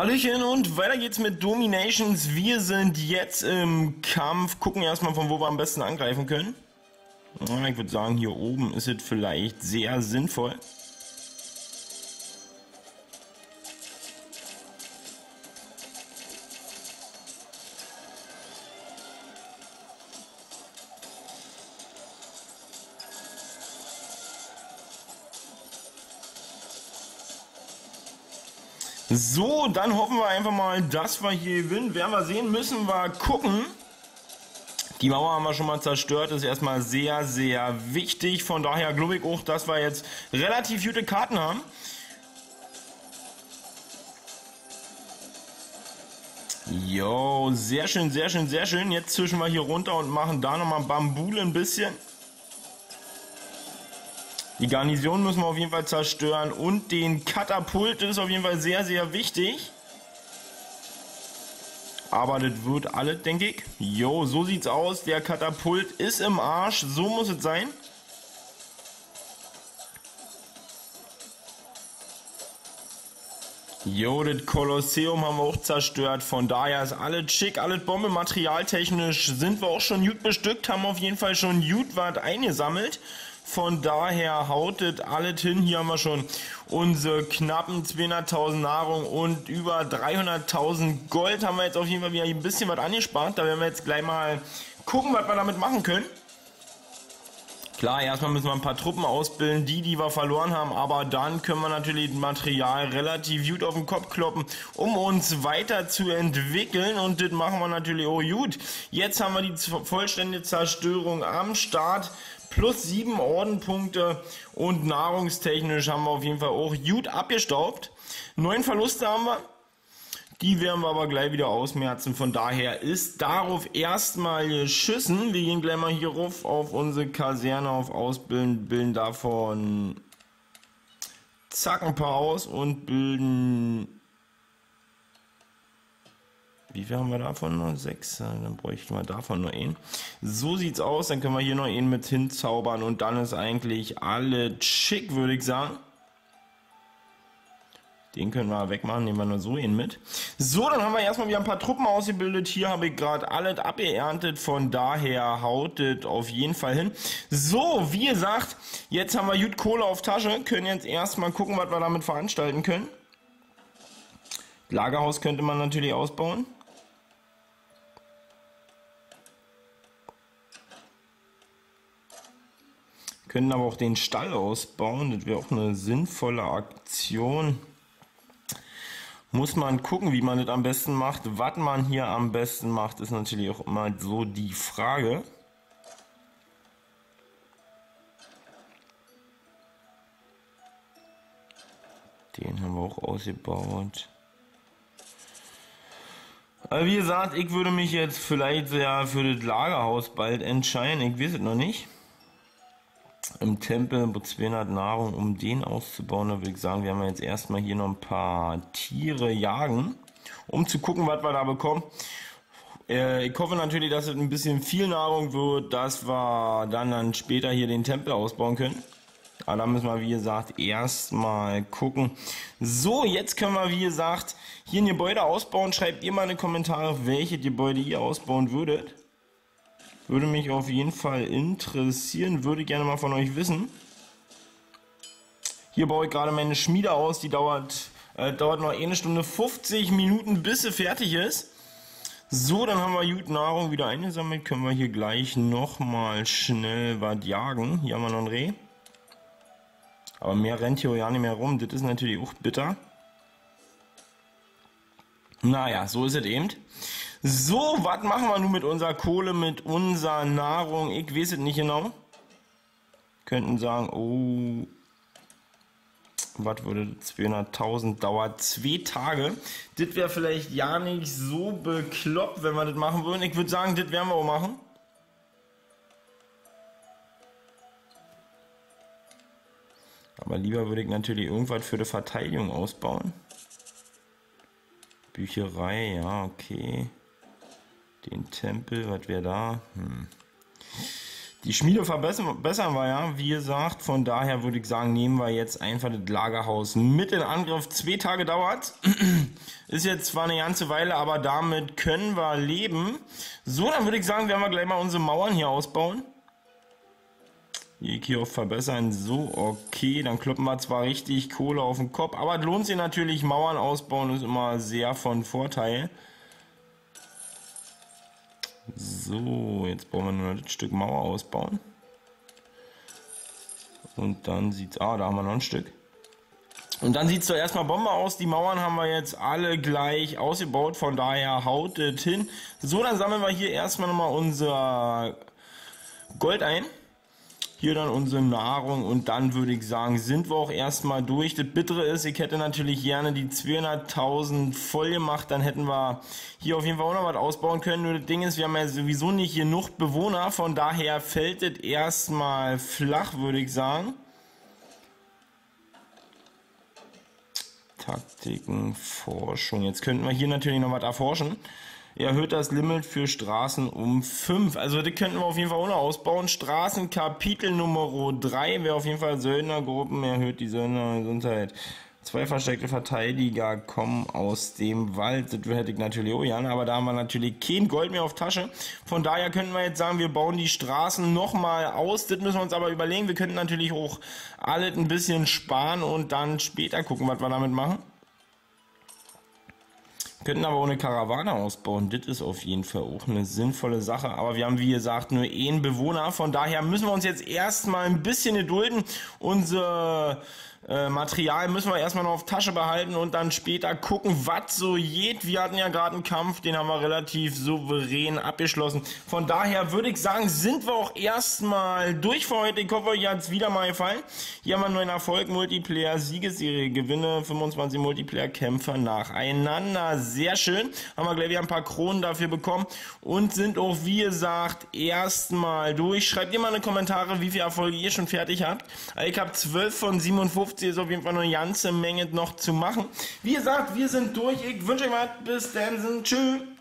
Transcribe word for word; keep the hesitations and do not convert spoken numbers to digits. Hallöchen und weiter geht's mit Dominations. Wir sind jetzt im Kampf. Gucken erstmal, von wo wir am besten angreifen können. Ich würde sagen, hier oben ist es vielleicht sehr sinnvoll. So, dann hoffen wir einfach mal, dass wir hier gewinnen. Werden wir sehen, müssen wir gucken. Die Mauer haben wir schon mal zerstört. Ist erstmal sehr, sehr wichtig. Von daher glaube ich auch, dass wir jetzt relativ gute Karten haben. Jo, sehr schön, sehr schön, sehr schön. Jetzt zwischen wir hier runter und machen da nochmal Bambule ein bisschen. Die Garnison müssen wir auf jeden Fall zerstören und den Katapult ist auf jeden Fall sehr, sehr wichtig. Aber das wird alles, denke ich. Jo, so sieht's aus. Der Katapult ist im Arsch. So muss es sein. Jo, das Kolosseum haben wir auch zerstört. Von daher ist alles schick, alles Bombe. Materialtechnisch sind wir auch schon gut bestückt. Haben auf jeden Fall schon gut was eingesammelt. Von daher hautet alles hin. Hier haben wir schon unsere knappen zweihunderttausend Nahrung und über dreihunderttausend Gold. Haben wir jetzt auf jeden Fall wieder ein bisschen was angespart. Da werden wir jetzt gleich mal gucken, was wir damit machen können. Klar, erstmal müssen wir ein paar Truppen ausbilden, die, die wir verloren haben. Aber dann können wir natürlich Material relativ gut auf den Kopf kloppen, um uns weiterzuentwickeln. Und das machen wir natürlich auch gut. Jetzt haben wir die vollständige Zerstörung am Start. Plus sieben Ordenpunkte und nahrungstechnisch haben wir auf jeden Fall auch gut abgestaubt. Neun Verluste haben wir. Die werden wir aber gleich wieder ausmerzen. Von daher ist darauf erstmal geschissen. Wir gehen gleich mal hier rauf auf unsere Kaserne, auf Ausbilden, bilden davon zack ein paar aus und bilden. Wie viel haben wir davon noch? Sechs. Dann bräuchten wir davon nur einen. So sieht's aus. Dann können wir hier noch einen mit hinzaubern. Und dann ist eigentlich alles schick, würde ich sagen. Den können wir wegmachen. Nehmen wir nur so einen mit. So, dann haben wir erstmal wieder ein paar Truppen ausgebildet. Hier habe ich gerade alles abgeerntet. Von daher hautet auf jeden Fall hin. So, wie gesagt, jetzt haben wir gut Kohle auf Tasche. Können jetzt erstmal gucken, was wir damit veranstalten können. Lagerhaus könnte man natürlich ausbauen. Können aber auch den Stall ausbauen, das wäre auch eine sinnvolle Aktion. Muss man gucken, wie man das am besten macht. Was man hier am besten macht, ist natürlich auch immer so die Frage. Den haben wir auch ausgebaut. Also wie gesagt, ich würde mich jetzt vielleicht ja für das Lagerhaus bald entscheiden. Ich weiß es noch nicht. Im Tempel zweihundert Nahrung, um den auszubauen. Da würde ich sagen, wir haben jetzt erstmal hier noch ein paar Tiere jagen, um zu gucken, was wir da bekommen. Äh, ich hoffe natürlich, dass es ein bisschen viel Nahrung wird, dass wir dann, dann später hier den Tempel ausbauen können. Aber da müssen wir, wie gesagt, erstmal gucken. So, jetzt können wir, wie gesagt, hier ein Gebäude ausbauen. Schreibt ihr mal in die Kommentare, welche Gebäude ihr ausbauen würdet. Würde mich auf jeden Fall interessieren, würde gerne mal von euch wissen. Hier baue ich gerade meine Schmiede aus, die dauert, äh, dauert noch eine Stunde fünfzig Minuten, bis sie fertig ist. So, dann haben wir gut Nahrung wieder eingesammelt, können wir hier gleich nochmal schnell was jagen. Hier haben wir noch ein Reh. Aber mehr rennt hier ja nicht mehr rum, das ist natürlich auch bitter. Naja, so ist es eben. So, was machen wir nun mit unserer Kohle, mit unserer Nahrung? Ich weiß es nicht genau. Könnten sagen, oh, was würde zweihunderttausend, dauert zwei Tage. Das wäre vielleicht ja nicht so bekloppt, wenn wir das machen würden. Ich würde sagen, das werden wir auch machen. Aber lieber würde ich natürlich irgendwas für die Verteidigung ausbauen. Bücherei, ja, okay. Den Tempel, was wäre da? Hm. Die Schmiede verbessern wir ja, wie gesagt. Von daher würde ich sagen, nehmen wir jetzt einfach das Lagerhaus mit in Angriff. Zwei Tage dauert. Ist jetzt zwar eine ganze Weile, aber damit können wir leben. So, dann würde ich sagen, werden wir gleich mal unsere Mauern hier ausbauen. Hier auf verbessern. So, okay. Dann kloppen wir zwar richtig Kohle auf den Kopf, aber es lohnt sich natürlich. Mauern ausbauen ist immer sehr von Vorteil. So, jetzt brauchen wir nur ein Stück Mauer ausbauen. Und dann sieht's... Ah, da haben wir noch ein Stück. Und dann sieht es doch erstmal Bombe aus. Die Mauern haben wir jetzt alle gleich ausgebaut. Von daher haut es hin. So, dann sammeln wir hier erstmal nochmal unser Gold ein. Hier dann unsere Nahrung und dann würde ich sagen, sind wir auch erstmal durch. Das Bittere ist, ich hätte natürlich gerne die zweihunderttausend voll gemacht, dann hätten wir hier auf jeden Fall auch noch was ausbauen können. Nur das Ding ist, wir haben ja sowieso nicht genug Bewohner, von daher fällt das erstmal flach, würde ich sagen. Taktiken, Forschung, jetzt könnten wir hier natürlich noch was erforschen. Erhöht das Limit für Straßen um fünf. Also das könnten wir auf jeden Fall auch noch ausbauen. Straßenkapitel Nummer drei wäre auf jeden Fall Söldnergruppen. Erhöht die Söldnergesundheit. Zwei versteckte Verteidiger kommen aus dem Wald. Das hätte ich natürlich auch gerne, aber da haben wir natürlich kein Gold mehr auf Tasche. Von daher könnten wir jetzt sagen, wir bauen die Straßen nochmal aus. Das müssen wir uns aber überlegen. Wir könnten natürlich auch alles ein bisschen sparen und dann später gucken, was wir damit machen. Könnten aber auch eine Karawane ausbauen, das ist auf jeden Fall auch eine sinnvolle Sache, aber wir haben wie gesagt nur einen Bewohner, von daher müssen wir uns jetzt erstmal ein bisschen gedulden, unser äh, Material müssen wir erstmal noch auf Tasche behalten und dann später gucken, was so geht. Wir hatten ja gerade einen Kampf, den haben wir relativ souverän abgeschlossen, von daher würde ich sagen, sind wir auch erstmal durch für heute. Ich hoffe, euch hat es wieder mal gefallen. Hier haben wir einen neuen Erfolg, Multiplayer, Siegesserie, Gewinne, fünfundzwanzig Multiplayer-Kämpfer nacheinander. Sehr schön, haben wir gleich wieder ein paar Kronen dafür bekommen und sind auch, wie gesagt, erstmal durch. Schreibt ihr mal in die Kommentare, wie viele Erfolge ihr schon fertig habt. Ich habe zwölf von siebenundfünfzig, ist auf jeden Fall noch eine ganze Menge noch zu machen. Wie gesagt, wir sind durch. Ich wünsche euch was. Bis dann. Tschüss.